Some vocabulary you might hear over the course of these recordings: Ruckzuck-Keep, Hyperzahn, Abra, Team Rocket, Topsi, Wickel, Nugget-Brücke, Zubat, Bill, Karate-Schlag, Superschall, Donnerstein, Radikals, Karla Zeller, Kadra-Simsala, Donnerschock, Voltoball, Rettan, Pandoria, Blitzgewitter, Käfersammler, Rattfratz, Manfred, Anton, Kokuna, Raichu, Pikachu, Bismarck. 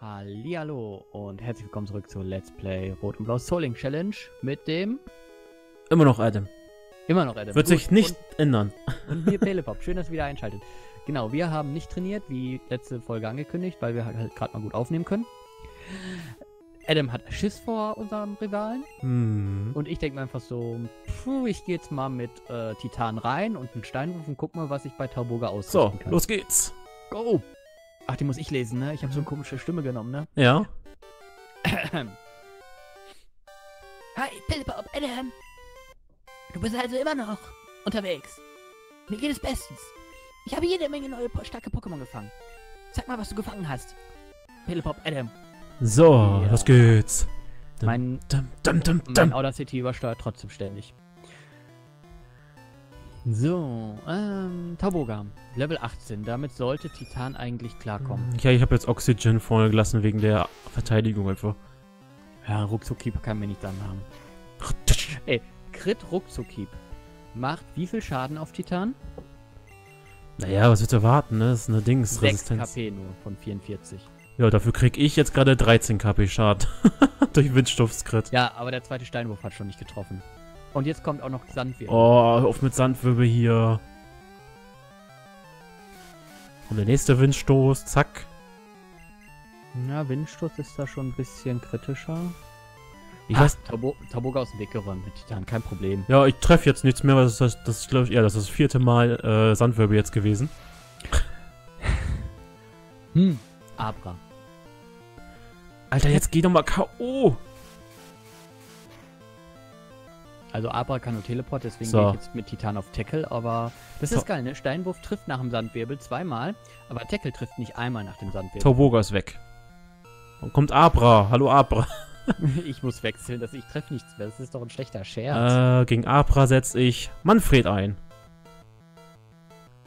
Hallihallo und herzlich willkommen zurück zu Let's Play Rot und Blau Souling Challenge mit dem... Immer noch Adam. Wird sich nicht ändern. Und mir Pelepop. Schön, dass ihr wieder einschaltet. Genau, wir haben nicht trainiert, wie letzte Folge angekündigt, weil wir halt gerade mal gut aufnehmen können. Adam hat Schiss vor unserem Rivalen. Und ich denke mir einfach so, ich gehe jetzt mal mit Titan rein und einen Steinwurf und guck mal, was ich bei Tauboga ausrichten kann. So, los geht's. Go. Ach, die muss ich lesen, ne? Ich habe so eine komische Stimme genommen, ne? Ja. Hi, Pelepop, Adam. Du bist also immer noch unterwegs. Mir geht es bestens. Ich habe jede Menge neue, starke Pokémon gefangen. Sag mal, was du gefangen hast. Pelepop, Adam. So, los geht's. Mein Audacity übersteuert trotzdem ständig. So, Tauboga, Level 18. Damit sollte Titan eigentlich klarkommen. Ja, ich habe jetzt Oxygen vorne gelassen wegen der Verteidigung einfach. Ja, Ruckzuck-Keep kann mir nichts anhaben. Ey, Crit Ruckzuck-Keep macht wie viel Schaden auf Titan? Naja, was willst du erwarten, ne? Das ist eine Dingsresistenz. 6 KP nur von 44. Ja, dafür kriege ich jetzt gerade 13 KP Schaden. Durch Windstoß-Crit. Ja, aber der zweite Steinwurf hat schon nicht getroffen. Und jetzt kommt auch noch Sandwirbel. Oh, auf mit Sandwirbel hier. Und der nächste Windstoß, zack. Ja, Windstoß ist da schon ein bisschen kritischer. Ich weiß, Tauboga aus dem Weg geräumt mit Titan, kein Problem. Ja, ich treffe jetzt nichts mehr, weil das glaube ich, ja, das ist das vierte Mal Sandwirbel jetzt gewesen. Abra. Alter, jetzt geh doch mal K.O. Also Abra kann nur Teleport, deswegen gehe ich jetzt mit Titan auf Tackle, aber das ist geil, ne? Steinwurf trifft nach dem Sandwirbel zweimal, aber Tackle trifft nicht einmal nach dem Sandwirbel. Tauboga ist weg. Und kommt Abra. Hallo Abra. Ich muss wechseln, dass ich treffe nichts mehr. Das ist doch ein schlechter Scherz. Gegen Abra setze ich Manfred ein.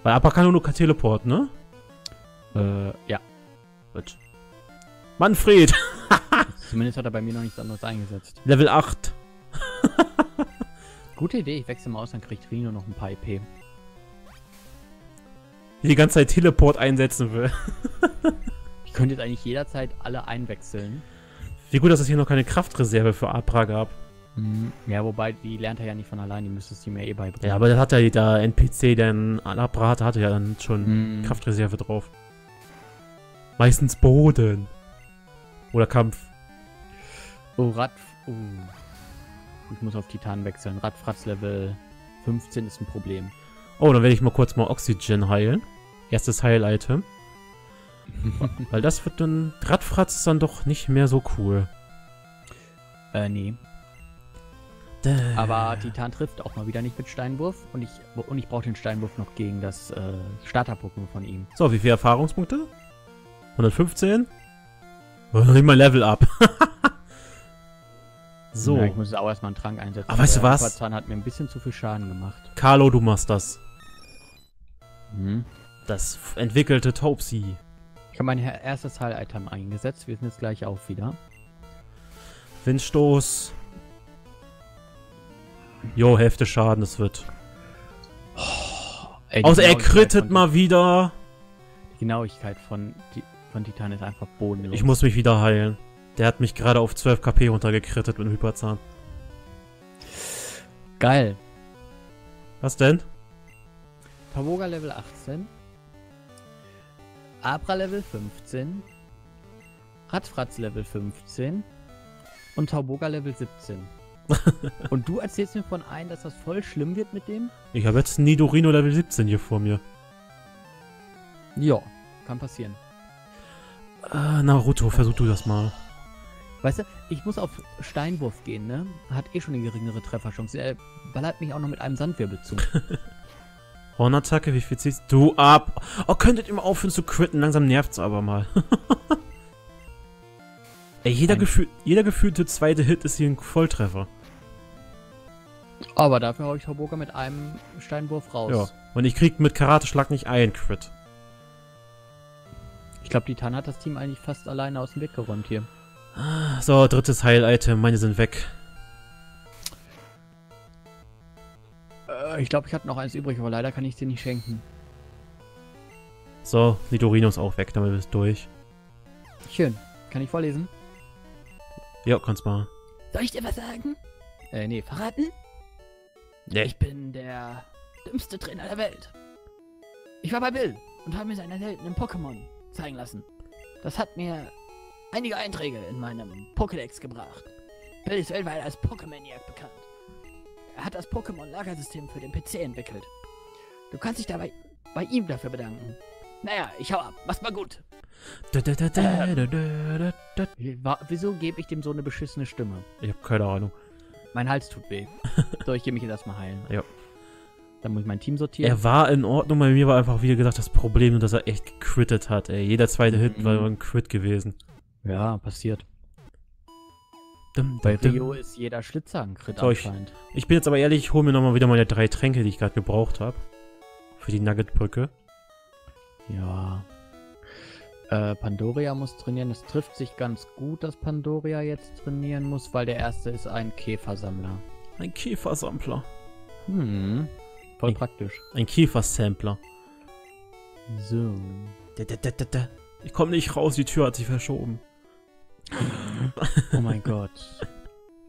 Weil Abra kann nur Teleport, ne? Ja. Gut. Manfred! Zumindest hat er bei mir noch nichts anderes eingesetzt. Level 8. Gute Idee, ich wechsle mal aus, dann kriegt Rino noch ein paar EP. Die ganze Zeit Teleport einsetzen will. Ich könnte jetzt eigentlich jederzeit alle einwechseln. Wie gut, dass es hier noch keine Kraftreserve für Abra gab. Ja, wobei, die lernt er ja nicht von allein, die müsste es ihm ja eh beibringen. Ja, aber das hat ja der NPC, denn Abra hatte ja dann schon Kraftreserve drauf. Meistens Boden. Oder Kampf. Oh, ich muss auf Titan wechseln. Rattfratz Level 15 ist ein Problem. Oh, dann werde ich mal kurz mal Oxygen heilen. Erstes Heil-Item. Weil das wird dann... Rattfratz ist dann doch nicht mehr so cool. Nee. Aber Titan trifft auch mal wieder nicht mit Steinwurf. Und ich brauche den Steinwurf noch gegen das Starter-Pokémon von ihm. So, wie viele Erfahrungspunkte? 115? Oh, nimm mal Level up. So. Ja, ich muss auch erstmal einen Trank einsetzen. Aber weißt du was? Der Hyperzahn hat mir ein bisschen zu viel Schaden gemacht. Carlo, du machst das. Das entwickelte Topsi. Ich habe mein erstes Heil-Item eingesetzt. Wir sind jetzt gleich auf wieder. Windstoß. Jo, Hälfte Schaden, das wird. Außer er crittet mal wieder. Die Genauigkeit von Titan ist einfach bodenlos. Ich muss mich wieder heilen. Der hat mich gerade auf 12 KP runtergekrittet mit dem Hyperzahn. Geil. Was denn? Tauboga Level 18. Abra Level 15. Rattfratz Level 15. Und Tauboga Level 17. Und du erzählst mir von einem, dass das voll schlimm wird mit dem? Ich habe jetzt Nidorino Level 17 hier vor mir. Ja, kann passieren. Naruto, versuch du das mal. Weißt du, ich muss auf Steinwurf gehen, ne? Hat eh schon eine geringere Trefferchance. Er ballert mich auch noch mit einem Sandwirbel zu. Hornattacke, wie viel ziehst du ab? Oh, könntet ihr mal aufhören zu critten, langsam nervt's aber mal. Ey, jeder gefühlte zweite Hit ist hier ein Volltreffer. Aber dafür hau ich Tauboga mit einem Steinwurf raus. Ja, und ich krieg mit Karateschlag nicht einen Crit. Ich glaube, Titan hat das Team eigentlich fast alleine aus dem Weg geräumt hier. So, drittes Heil-Item. Meine sind weg. Ich glaube, ich hatte noch eins übrig, aber leider kann ich dir nicht schenken. So, Nidorino ist auch weg. Damit bist du durch. Schön. Kann ich vorlesen? Ja, kannst mal. Soll ich dir was sagen? Nee, verraten? Nee. Ich bin der dümmste Trainer der Welt. Ich war bei Bill und habe mir seine seltenen Pokémon zeigen lassen. Das hat mir einige Einträge in meinem Pokédex gebracht. Bill ist weltweit als Pokémaniac bekannt. Er hat das Pokémon-Lagersystem für den PC entwickelt. Du kannst dich dabei bei ihm dafür bedanken. Naja, ich hau ab. Mach's mal gut. Wieso gebe ich dem so eine beschissene Stimme? Ich habe keine Ahnung. Mein Hals tut weh. So, ich gehe mich jetzt erstmal heilen. Ja. Dann muss ich mein Team sortieren. Er war in Ordnung, bei mir war einfach, wie gesagt, das Problem, dass er echt gecrittet hat. Ey. Jeder zweite Hit war ein Crit gewesen. Ja, passiert. Bei Rio ist jeder Schlitzer ein Crit anscheinend. Ich bin jetzt aber ehrlich, ich hole mir nochmal wieder meine 3 Tränke, die ich gerade gebraucht habe. Für die Nugget-Brücke. Ja. Pandoria muss trainieren. Es trifft sich ganz gut, dass Pandoria jetzt trainieren muss, weil der erste ist ein Käfersammler. Ein Käfersammler. Hm. Voll praktisch. Ein Käfersampler. So. Ich komme nicht raus, die Tür hat sich verschoben. Oh mein Gott.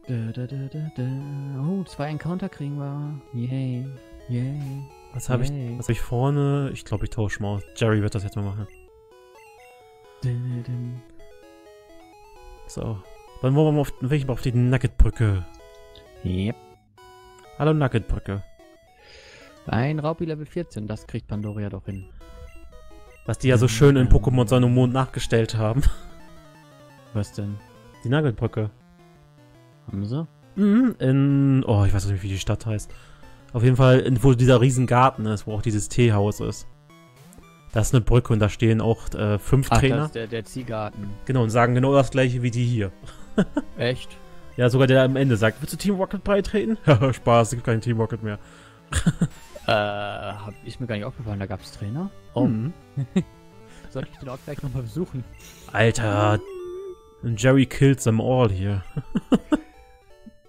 Oh, 2 Encounter kriegen wir. Yay. Yay. Was hab ich vorne? Ich glaube, ich tausche mal aus. Jerry wird das jetzt mal machen. So. Dann wollen wir mal auf die Nugget-Brücke. Yep. Hallo Nugget-Brücke. Ein Raupi Level 14, das kriegt Pandoria doch hin. Was die ja so schön in Pokémon Sonne und Mond nachgestellt haben. Was denn? Die Nugget-Brücke. Haben sie? Mhm, in... Oh, ich weiß nicht, wie die Stadt heißt. Auf jeden Fall, wo dieser riesen Garten ist, wo auch dieses Teehaus ist. Da ist eine Brücke und da stehen auch 5 Trainer. Das ist der Ziehgarten. Genau, und sagen genau das gleiche wie die hier. Echt? Ja, sogar der am Ende sagt, willst du Team Rocket beitreten? Haha, Spaß, es gibt kein Team Rocket mehr. Ist mir gar nicht aufgefallen, da gab's Trainer. Oh. Mhm. Sollte ich den auch gleich nochmal besuchen? Alter, Jerry kills them all hier.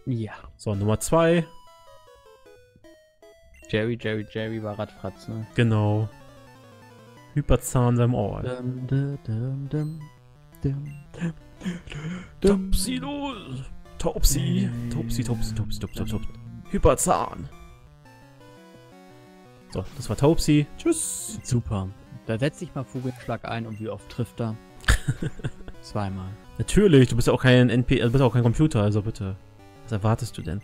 Ja. So, Nummer 2. Jerry war Rattfratz, ne? Genau. Hyperzahn them all. Topsi los! Topsi. Hyperzahn. So, das war Topsi. Tschüss. Super. Da setze ich mal Vogelschlag ein und wie oft trifft er? 2-mal. Natürlich, du bist ja auch kein du bist auch kein Computer, also bitte. Was erwartest du denn?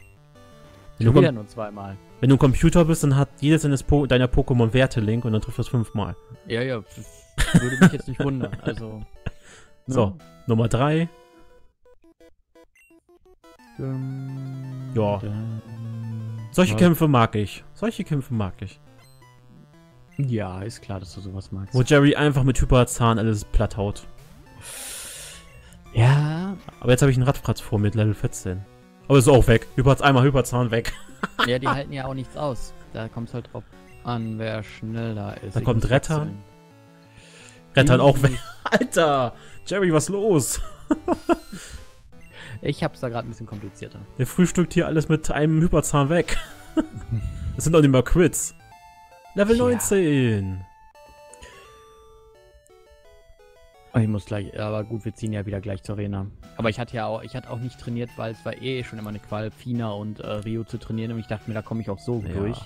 Wenn du nur 2-mal. Wenn du ein Computer bist, dann hat jedes deiner Pokémon Wertelink und dann trifft das 5-mal. Ja, würde mich jetzt nicht wundern. Also. Ne? So, Nummer 3. Ja. Solche Kämpfe mag ich. Ja, ist klar, dass du sowas magst. Wo Jerry einfach mit Hyperzahn alles platt haut. Ja. Aber jetzt habe ich einen Rattfratz vor mit Level 14. Aber ist auch weg. Einmal Hyperzahn weg. Ja, die halten ja auch nichts aus. Da kommt es halt drauf an, wer schneller ist. Dann kommt Rettan. Rettan auch weg. Alter! Jerry, was los? Ich hab's da gerade ein bisschen komplizierter. Der frühstückt hier alles mit einem Hyperzahn weg. Das sind doch nicht mal Crits. Level 19! Ich muss gleich, aber gut, wir ziehen ja wieder gleich zur Arena. Aber ich hatte ja auch, nicht trainiert, weil es war eh schon immer eine Qual, Fina und Rio zu trainieren und ich dachte mir, da komme ich auch so durch.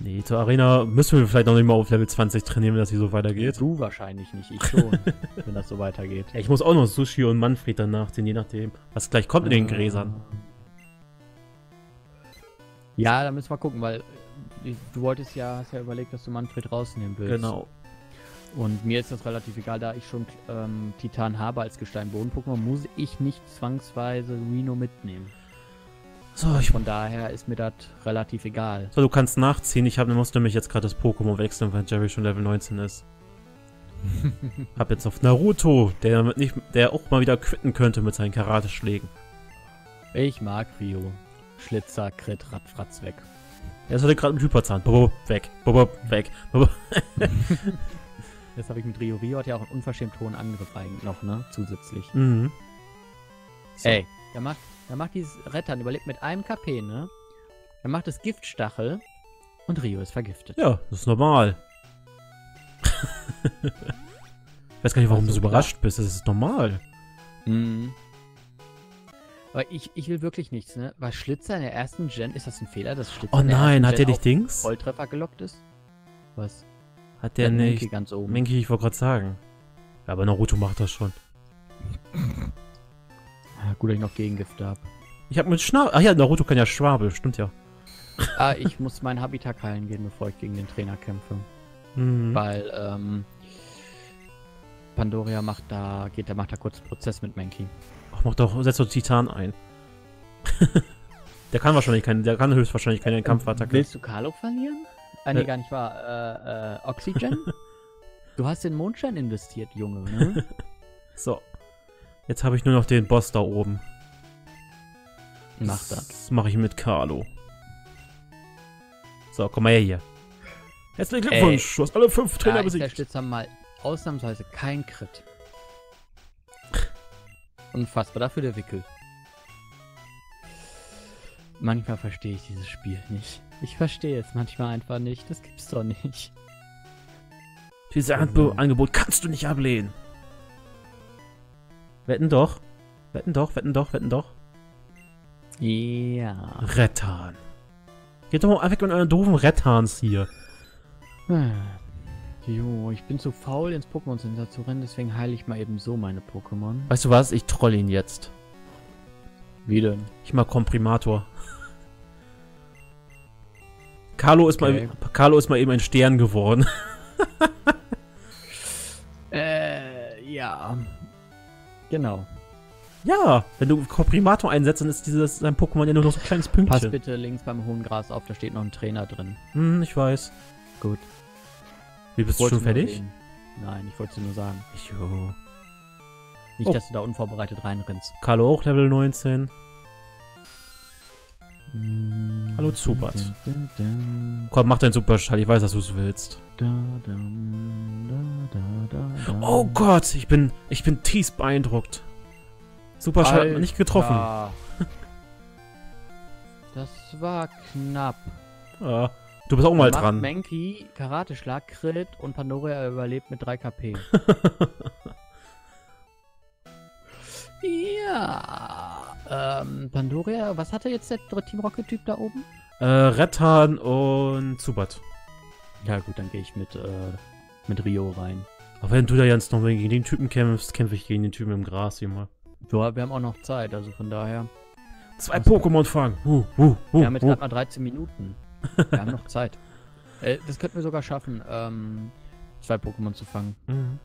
Nee, zur Arena müssen wir vielleicht noch nicht mal auf Level 20 trainieren, wenn das hier so weitergeht. Du wahrscheinlich nicht, ich schon, wenn das so weitergeht. Ja, ich muss auch noch Sushi und Manfred danach ziehen, je nachdem, was gleich kommt in den Gräsern. Ja, da müssen wir gucken, weil du wolltest ja, hast ja überlegt, dass du Manfred rausnehmen willst. Genau. Und mir ist das relativ egal, da ich schon Titan habe als Gesteinboden-Pokémon, muss ich nicht zwangsweise Rino mitnehmen. So, von daher ist mir das relativ egal. So, du kannst nachziehen. Ich musste nämlich jetzt gerade das Pokémon wechseln, weil Jerry schon Level 19 ist. Hab jetzt auf Naruto, der auch mal wieder quitten könnte mit seinen Karateschlägen. Ich mag Rio. Schlitzer, Crit, Rattfratz weg. Er ist heute gerade mit Hyperzahn. Bobo, weg. Bobo, weg. Bobo. Das habe ich mit Rio. Rio hat ja auch einen unverschämt hohen Angriff eigentlich noch, ne? Zusätzlich. Mhm. So. Ey, der macht dieses Rettan, überlebt mit einem KP, ne? Der macht das Giftstachel und Rio ist vergiftet. Ja, das ist normal. Ich weiß gar nicht, warum du so überrascht bist. Das ist normal. Mhm. Aber ich will wirklich nichts, ne? War Schlitzer in der ersten Gen, ist das ein Fehler, dass Schlitzer in der ersten Gen hat der nicht Dings? Volltreffer gelockt ist? Was? Hat der nicht? Minky ganz oben. Minky, ich wollte gerade sagen. Ja, aber Naruto macht das schon. Ja, gut, dass ich noch Gegengifte habe. Ich habe mit Schnabel. Ach ja, Naruto kann ja Schwabe, stimmt ja. Ah, ich muss mein Habitat heilen gehen, bevor ich gegen den Trainer kämpfe. Mhm. Weil, Pandoria macht da, macht da kurz einen Prozess mit Minky. Ach, mach doch, setz doch Titan ein. der kann höchstwahrscheinlich keine Kampfattacke. Willst du Carlo verlieren? Nee, gar nicht wahr. Oxygen? Du hast in Mondschein investiert, Junge, ne? So. Jetzt habe ich nur noch den Boss da oben. Mach das. Das mache ich mit Carlo. So, komm mal her hier. Herzlichen Glückwunsch, du hast alle 5 Trainer besiegt. Ich jetzt mal ausnahmsweise kein Crit. Unfassbar, dafür der Wickel. Manchmal verstehe ich dieses Spiel nicht. Ich verstehe es manchmal einfach nicht. Das gibt's doch nicht. Dieses Angebot kannst du nicht ablehnen. Wetten doch. Wetten doch, wetten doch, wetten doch. Ja. Rettan. Geht doch mal weg mit euren doofen Rettans hier. Jo, ich bin zu faul, ins Pokémon-Center zu rennen, deswegen heile ich mal eben so meine Pokémon. Weißt du was? Ich troll ihn jetzt. Wie denn? Ich mach Komprimator. Carlo ist, mal eben ein Stern geworden. Ja. Genau. Ja, wenn du Komprimator einsetzt, dann ist dein Pokémon ja nur noch so ein kleines Pünktchen. Pass bitte links beim hohen Gras auf, da steht noch ein Trainer drin. Hm, ich weiß. Gut. Wie, bist du schon fertig? Nein, ich wollte es dir nur sagen. Jo. Nicht, dass du da unvorbereitet reinrennst. Carlo auch Level 19. Hallo Zubat. Komm, mach deinen Superschall, ich weiß, dass du es willst. Oh Gott, ich bin tief beeindruckt. Superschall hat man nicht getroffen. Das war knapp. Ja. Du bist auch mal dran. Minky, Karate-Schlag, Crit und Pandoria überlebt mit 3 KP. Ja. Pandoria, was hatte jetzt der Team Rocket-Typ da oben? Rettan und Zubat. Ja gut, dann gehe ich mit Rio rein. Aber wenn du da jetzt noch gegen den Typen kämpfst, kämpfe ich gegen den Typen im Gras hier mal. Ja, wir haben auch noch Zeit, also von daher. 2 Pokémon fangen. Wir haben jetzt gerade mal 13 Minuten. Wir haben noch Zeit. Das könnten wir sogar schaffen, 2 Pokémon zu fangen. Mhm.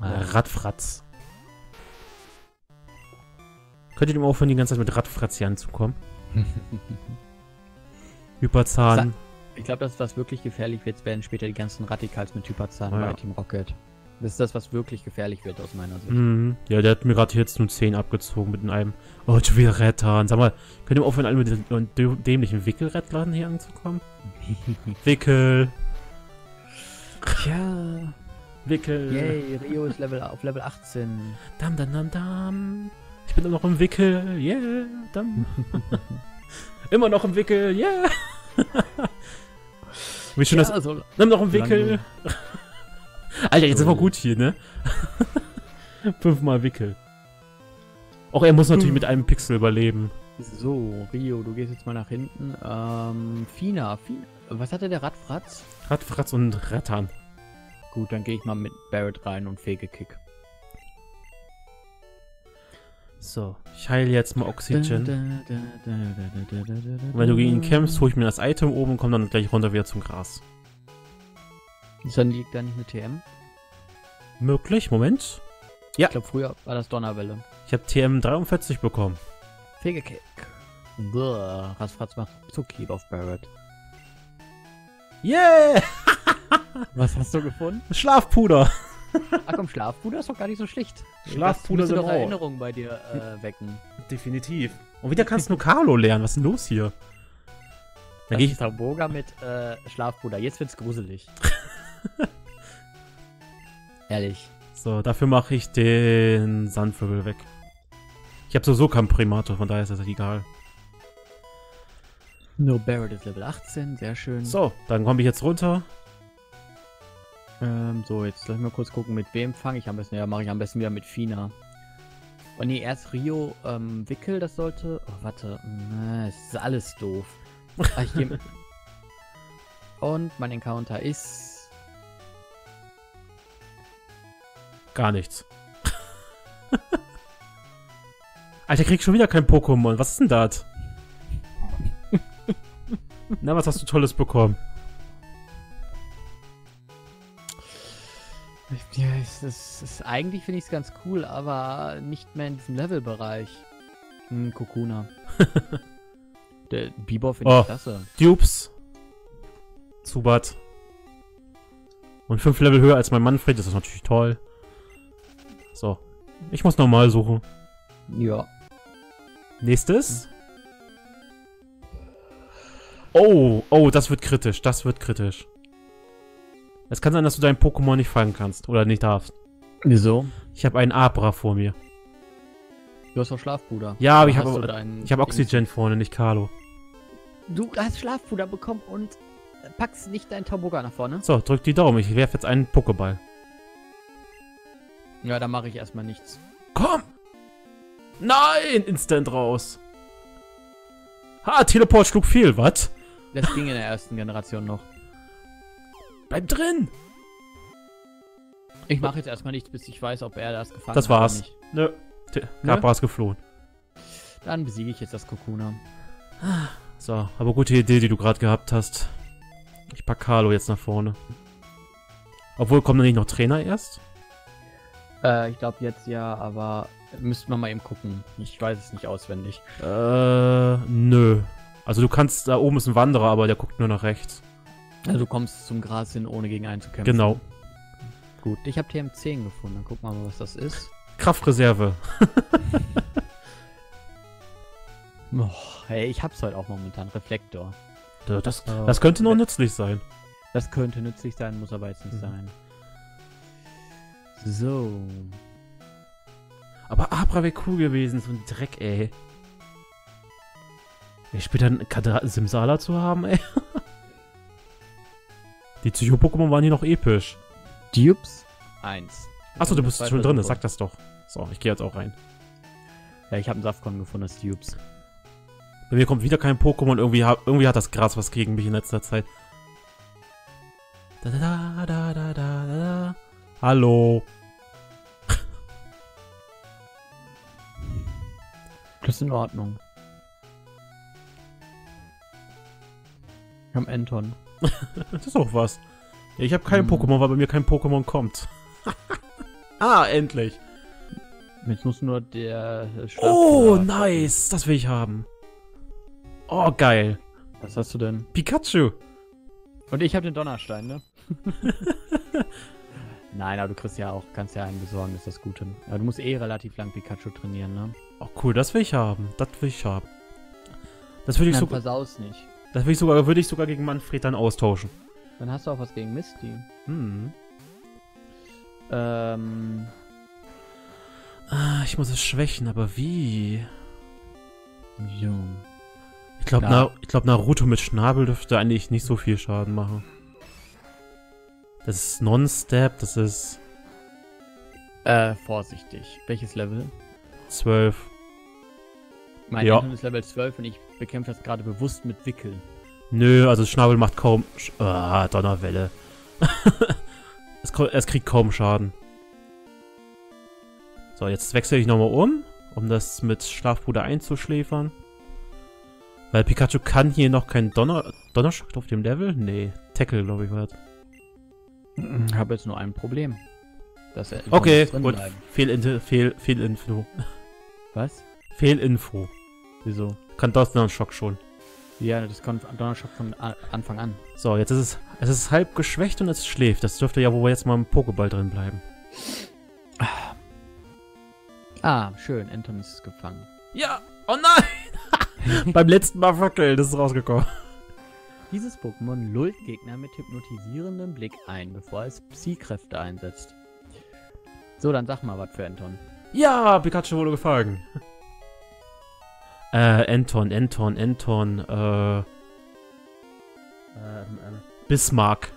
Rattfratz. Könntet ihr ihm aufhören, die ganze Zeit mit Rattfratz hier anzukommen? Hyperzahn. Ich glaube, das ist was wirklich gefährlich wird. Es werden später die ganzen Radikals mit Hyperzahn bei Team Rocket. Das ist das, was wirklich gefährlich wird, aus meiner Sicht. Mhm. Ja, der hat mir gerade jetzt nur 10 abgezogen mit einem. Oh, du willst Rettan. Sag mal, könnt ihr mal aufhören, alle mit dem dämlichen Wickel-Rettladen hier anzukommen? Wickel. Ja. Wickel. Yay, Rio ist auf Level 18. Dam, dam, dam, dam. Ich bin noch im Wickel. Yeah, dam. Immer noch im Wickel. Yeah. Wie schön das. Nimm noch im Wickel. Alter, jetzt ist aber gut hier, ne? 5-mal Wickel. Auch er muss natürlich mit einem Pixel überleben. So, Rio, du gehst jetzt mal nach hinten. Fina. Was hatte der Rattfratz? Rattfratz und Rettan. Gut, dann gehe ich mal mit Barrett rein und Fegekick. So, ich heile jetzt mal Oxygen. Und wenn du gegen ihn kämpfst, hole ich mir das Item oben und komm dann gleich runter wieder zum Gras. Dann liegt da nicht eine TM? Möglich, Moment. Ja. Ich glaube, früher war das Donnerwelle. Ich habe TM 43 bekommen. Fegekick. Buh, Rattfratz macht Ruckzuck-Keep auf Barrett. Yeah! Was hast du gefunden? Schlafpuder. Ach komm, Schlafpuder ist doch gar nicht so schlecht. Schlafpuder sind doch Erinnerungen bei dir wecken. Definitiv. Und wieder kannst du nur Carlo lernen. Was ist denn los hier? Da gehe ich Tauboga mit Schlafpuder. Jetzt wird's gruselig. Ehrlich. So, dafür mache ich den Sandwirbel weg. Ich habe sowieso keinen Primator, von daher ist das egal. No, Barrett ist Level 18, sehr schön. So, dann komme ich jetzt runter. So, jetzt lass ich mal kurz gucken, mit wem fange ich am besten. Ja, mache ich am besten wieder mit Fina. Oh ne, erst Rio, Wickel, das sollte... Oh, warte. Es ist alles doof. Und mein Encounter ist... Gar nichts. Alter, krieg schon wieder kein Pokémon. Was ist denn das? Na, was hast du Tolles bekommen? Ja, eigentlich finde ich es ganz cool, aber nicht mehr in diesem Levelbereich. Kokuna. Der Bebop finde ich klasse. Dupes. Zubat. Und 5 Level höher als mein Manfred, das ist natürlich toll. So. Ich muss normal suchen. Ja. Nächstes. Oh, oh, das wird kritisch, das wird kritisch. Es kann sein, dass du dein Pokémon nicht fangen kannst oder nicht darfst. Wieso? Ich habe einen Abra vor mir. Du hast doch Schlafpuder. Ja, aber ich habe Oxygen vorne, nicht Carlo. Du hast Schlafpuder bekommen und packst nicht deinen Tauboga nach vorne. So, drück die Daumen, ich werfe jetzt einen Pokéball. Ja, da mache ich erstmal nichts. Komm! Nein! Instant raus! Ha, Teleport schlug viel, was? Das ging in der ersten Generation noch. Bleib drin! Ich mache jetzt erstmal nichts, bis ich weiß, ob er das gefangen hat. Das war's. Nö. Kappa ist geflohen. Dann besiege ich jetzt das Kokuna. So, aber gute Idee, die du gerade gehabt hast. Ich pack Carlo jetzt nach vorne. Obwohl, kommt da nicht noch Trainer erst? Ich glaube jetzt ja, aber müssten wir mal eben gucken. Ich weiß es nicht auswendig. Nö. Also du kannst, da oben ist ein Wanderer, aber der guckt nur nach rechts. Also du kommst zum Gras hin, ohne gegen einen zu kämpfen. Genau. Gut, ich habe TM10 gefunden. Dann gucken wir mal, was das ist. Kraftreserve. Oh, hey, ich hab's heute auch momentan. Reflektor. Das könnte noch nützlich sein. Das könnte nützlich sein, muss aber jetzt nicht sein. So. Aber Abra wäre cool gewesen, so ein Dreck, ey. Ey, später einen Kadra-Simsala zu haben, ey. Die Psycho-Pokémon waren hier noch episch. Dupes 1. Achso, du bist schon drin, das sag das doch. So, ich gehe jetzt auch rein. Ja, ich habe einen Safkon gefunden, das Dupes. Bei mir kommt wieder kein Pokémon, irgendwie hat das Gras was gegen mich in letzter Zeit. Da, da, da, da, da, da. Hallo. Das ist in Ordnung. Ich hab Anton. Das ist auch was. Ja, ich habe kein Pokémon, weil bei mir kein Pokémon kommt. Ah, endlich. Jetzt muss nur der Schlafpuder. Oh, nice. Das will ich haben. Oh, geil. Was hast du denn? Pikachu. Und ich habe den Donnerstein, ne? Nein, aber du kriegst ja auch, kannst ja einen besorgen, ist das Gute. Aber du musst eh relativ lang Pikachu trainieren, ne? Oh, cool. Das will ich haben. Das will ich haben. Das will ich sogar... Versaus nicht. Das würde ich sogar gegen Manfred dann austauschen. Dann hast du auch was gegen Misty. Hm. Ich muss es schwächen, aber wie? Jo. Ich glaube, Naruto mit Schnabel dürfte eigentlich nicht so viel Schaden machen. Das ist Non-Step, das ist... vorsichtig. Welches Level? 12. Mein Anton ist Level 12 und ich bekämpfe das gerade bewusst mit Wickel. Nö, also Schnabel macht kaum... Donnerwelle. es kriegt kaum Schaden. So, jetzt wechsle ich nochmal um das mit Schlafpuder einzuschläfern. Weil Pikachu kann hier noch keinen Donnerschock auf dem Level? Nee, Tackle, glaube ich, war das. Ich habe jetzt nur ein Problem. Dass er okay, gut. Fehlinfo. Was? Fehlinfo. Wieso? Kann Donnerschock schon. Ja, das kann Donnerschock von Anfang an. So, jetzt ist es halb geschwächt und es schläft. Das dürfte ja, wo wir jetzt mal im Pokéball drin bleiben. Ah, schön. Anton ist gefangen. Ja! Oh nein! Beim letzten Mal Wackel, das ist rausgekommen. Dieses Pokémon lullt Gegner mit hypnotisierendem Blick ein, bevor es Psi-Kräfte einsetzt. So, dann sag mal was für Anton. Ja, Pikachu wurde gefangen. Bismarck.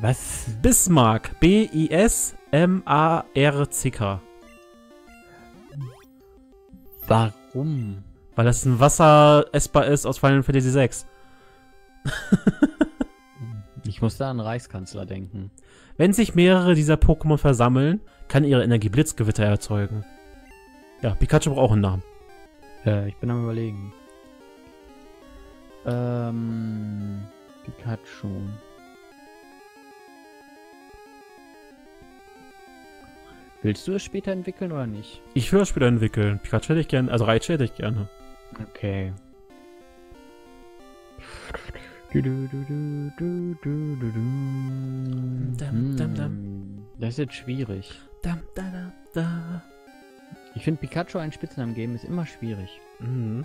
Was? Bismarck. B-I-S-M-A-R-C-K. Warum? Weil das ein Wasser-Essbar ist aus Final Fantasy 6. Ich muss da an Reichskanzler denken. Wenn sich mehrere dieser Pokémon versammeln, kann ihre Energie Blitzgewitter erzeugen. Ja, Pikachu braucht auch einen Namen. Ich bin am Überlegen. Pikachu. Willst du es später entwickeln oder nicht? Ich will es später entwickeln. Pikachu hätte ich gerne, also Raichu hätte ich gerne. Okay. Das ist jetzt schwierig. Ich finde, Pikachu einen Spitznamen geben ist immer schwierig. Mhm.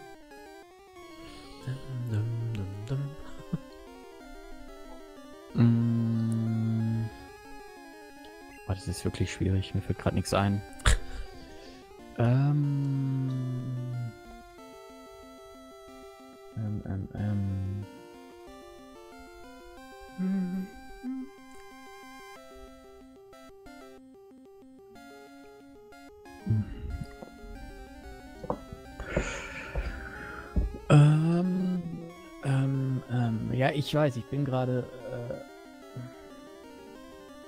Oh, das ist wirklich schwierig. Mir fällt gerade nichts ein. Ja, ich weiß, ich bin gerade.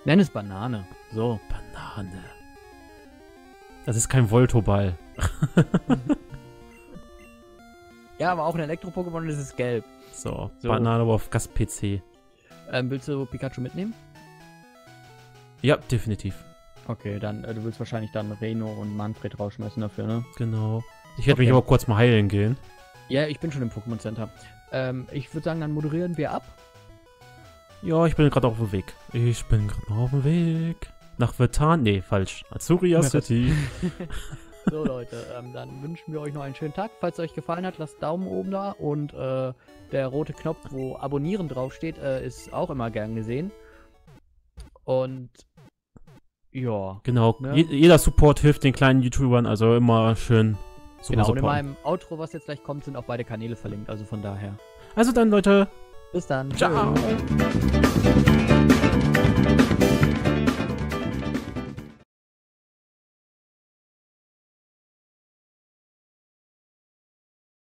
Nenn es Banane. So. Banane. Das ist kein Voltoball. Ja, aber auch ein Elektro-Pokémon ist es gelb. So, so. Banane auf Gast-PC. Willst du Pikachu mitnehmen? Ja, definitiv. Okay, dann, du willst wahrscheinlich dann Reno und Manfred rausschmeißen dafür, ne? Genau. Ich werde mich aber kurz mal heilen gehen. Ja, ich bin schon im Pokémon Center. Ich würde sagen, dann moderieren wir ab. Ja, ich bin gerade auf dem Weg. Nach Rettan? Nee, falsch. Azuria City. So, Leute, dann wünschen wir euch noch einen schönen Tag. Falls es euch gefallen hat, lasst Daumen oben da. Und der rote Knopf, wo Abonnieren draufsteht, ist auch immer gern gesehen. Und ja. Genau, ne? Jeder Support hilft den kleinen YouTubern, also immer schön. Genau, und in meinem Outro, was jetzt gleich kommt, sind auch beide Kanäle verlinkt, also von daher. Also dann, Leute. Bis dann. Ciao. Ciao.